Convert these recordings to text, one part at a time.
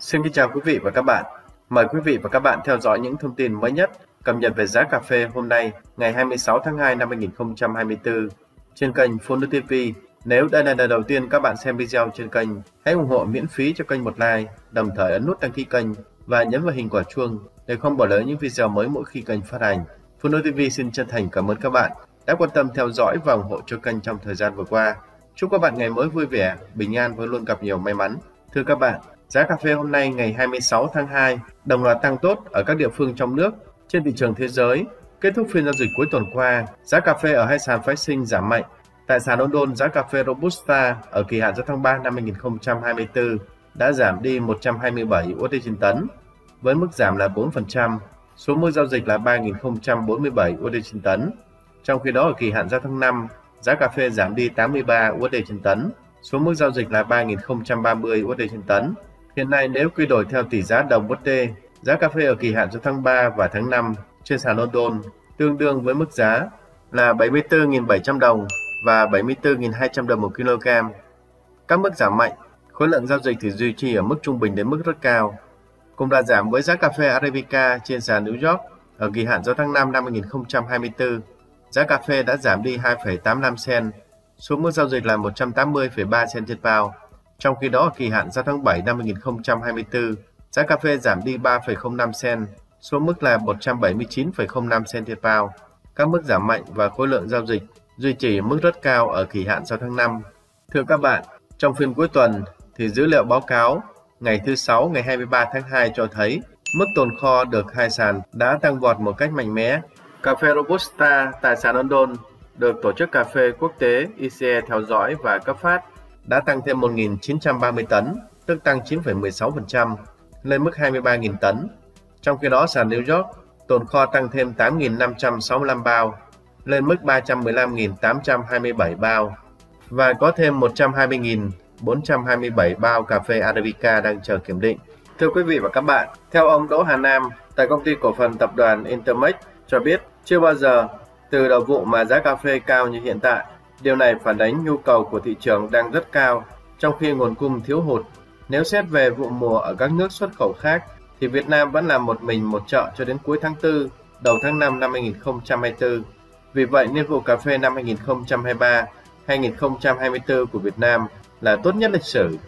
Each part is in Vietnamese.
Xin kính chào quý vị và các bạn. Mời quý vị và các bạn theo dõi những thông tin mới nhất cập nhật về giá cà phê hôm nay, ngày 26 tháng 2 năm 2024 trên kênh PhoNui TV. Nếu đây là lần đầu tiên các bạn xem video trên kênh, hãy ủng hộ miễn phí cho kênh một like, đồng thời ấn nút đăng ký kênh và nhấn vào hình quả chuông để không bỏ lỡ những video mới mỗi khi kênh phát hành. PhoNui TV xin chân thành cảm ơn các bạn đã quan tâm theo dõi và ủng hộ cho kênh trong thời gian vừa qua. Chúc các bạn ngày mới vui vẻ, bình an và luôn gặp nhiều may mắn. Thưa các bạn, giá cà phê hôm nay ngày 26 tháng 2 đồng loạt tăng tốt ở các địa phương trong nước. Trên thị trường thế giới, kết thúc phiên giao dịch cuối tuần qua, giá cà phê ở hai sàn phái sinh giảm mạnh. Tại sàn London, giá cà phê Robusta ở kỳ hạn giữa tháng 3 năm 2024 đã giảm đi 127 USD trên tấn, với mức giảm là 4%, số mức giao dịch là 3.047 USD trên tấn. Trong khi đó, ở kỳ hạn giao tháng 5, giá cà phê giảm đi 83 USD trên tấn, số mức giao dịch là 3.030 USD trên tấn. Hiện nay, nếu quy đổi theo tỷ giá đồng USD, giá cà phê ở kỳ hạn giữa tháng 3 và tháng 5 trên sàn London tương đương với mức giá là 74.700 đồng và 74.200 đồng một kg. Các mức giảm mạnh, khối lượng giao dịch thì duy trì ở mức trung bình đến mức rất cao. Cùng đà giảm với giá cà phê Arabica trên sàn New York ở kỳ hạn giữa tháng 5 năm 2024, giá cà phê đã giảm đi 2,85 sen, số mức giao dịch là 180,3 sen trên bao. Trong khi đó, ở kỳ hạn giao tháng 7 năm 2024, giá cà phê giảm đi 3,05 sen, số mức là 179,05 sen trên bao. Các mức giảm mạnh và khối lượng giao dịch duy trì mức rất cao ở kỳ hạn giao tháng 5. Thưa các bạn, trong phiên cuối tuần thì dữ liệu báo cáo ngày thứ 6 ngày 23 tháng 2 cho thấy mức tồn kho được hai sàn đã tăng vọt một cách mạnh mẽ. Cà phê Robusta tại sàn London được Tổ chức Cà phê Quốc tế ICE theo dõi và cấp phát đã tăng thêm 1.930 tấn, tức tăng 9,16%, lên mức 23.000 tấn. Trong khi đó, sàn New York tồn kho tăng thêm 8.565 bao, lên mức 315.827 bao, và có thêm 120.427 bao cà phê Arabica đang chờ kiểm định. Thưa quý vị và các bạn, theo ông Đỗ Hà Nam tại công ty cổ phần tập đoàn Intermex cho biết, chưa bao giờ từ đầu vụ mà giá cà phê cao như hiện tại. Điều này phản ánh nhu cầu của thị trường đang rất cao, trong khi nguồn cung thiếu hụt. Nếu xét về vụ mùa ở các nước xuất khẩu khác, thì Việt Nam vẫn là một mình một chợ cho đến cuối tháng 4, đầu tháng 5 năm 2024. Vì vậy, niên vụ cà phê năm 2023-2024 của Việt Nam là tốt nhất lịch sử.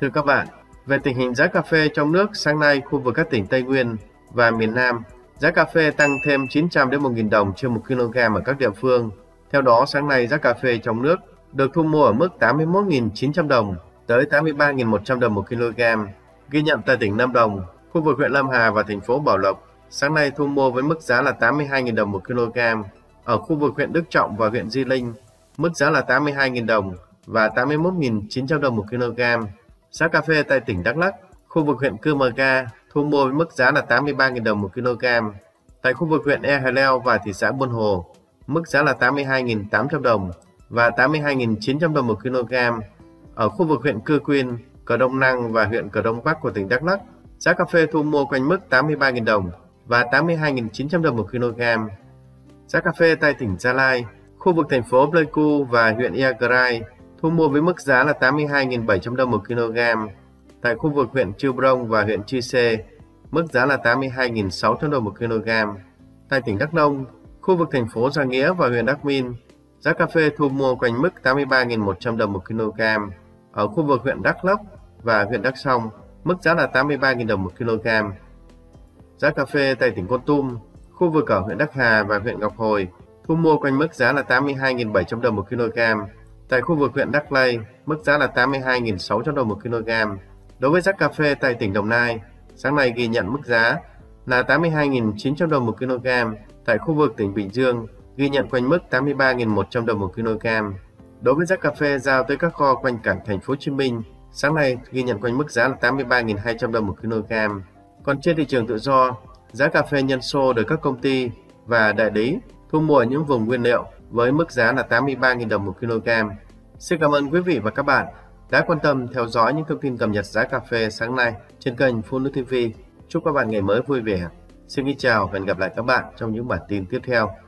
Thưa các bạn, về tình hình giá cà phê trong nước, sáng nay khu vực các tỉnh Tây Nguyên và miền Nam, giá cà phê tăng thêm 900 đến 1.000 đồng trên 1 kg ở các địa phương. Theo đó, sáng nay giá cà phê trong nước được thu mua ở mức 81.900 đồng tới 83.100 đồng một kg. Ghi nhận tại tỉnh Lâm Đồng, khu vực huyện Lâm Hà và thành phố Bảo Lộc, sáng nay thu mua với mức giá là 82.000 đồng một kg. Ở khu vực huyện Đức Trọng và huyện Di Linh, mức giá là 82.000 đồng và 81.900 đồng một kg. Giá cà phê tại tỉnh Đắk Lắk, khu vực huyện Cư Mờ Ga thu mua với mức giá là 83.000 đồng một kg. Tại khu vực huyện E Hà Leo và thị xã Buôn Hồ, mức giá là 82.800 đồng và 82.900 đồng một kg. Ở khu vực huyện Cư Quyên, Cờ Đông Năng và huyện Cờ Đông Bắc của tỉnh Đắk Lắk, giá cà phê thu mua quanh mức 83.000 đồng và 82.900 đồng một kg. Giá cà phê tại tỉnh Gia Lai, khu vực thành phố Pleiku và huyện Iagrai thu mua với mức giá là 82.700 đồng một kg. Tại khu vực huyện Chư Brông và huyện Chư Sê, mức giá là 82.600 đồng một kg. Tại tỉnh Đắk Nông, khu vực thành phố Gia Nghĩa và huyện Đắk Min, giá cà phê thu mua quanh mức 83.100 đồng một kg. Ở khu vực huyện Đắk Lắk và huyện Đắk Song, mức giá là 83.000 đồng một kg. Giá cà phê tại tỉnh Kon Tum, khu vực ở huyện Đắc Hà và huyện Ngọc Hồi, thu mua quanh mức giá là 82.700 đồng một kg. Tại khu vực huyện Đắk Lây, mức giá là 82.600 đồng một kg. Đối với giá cà phê tại tỉnh Đồng Nai, sáng nay ghi nhận mức giá là 82.900 đồng một kg. Tại khu vực tỉnh Bình Dương, ghi nhận quanh mức 83.100 đồng một kg. Đối với giá cà phê giao tới các kho quanh cảng thành phố Hồ Chí Minh, sáng nay ghi nhận quanh mức giá là 83.200 đồng một kg. Còn trên thị trường tự do, giá cà phê nhân xô được các công ty và đại lý thu mua ở những vùng nguyên liệu với mức giá là 83.000 đồng một kg. Xin cảm ơn quý vị và các bạn đã quan tâm theo dõi những thông tin cập nhật giá cà phê sáng nay trên kênh PhoNui TV. Chúc các bạn ngày mới vui vẻ. Xin kính chào và hẹn gặp lại các bạn trong những bản tin tiếp theo.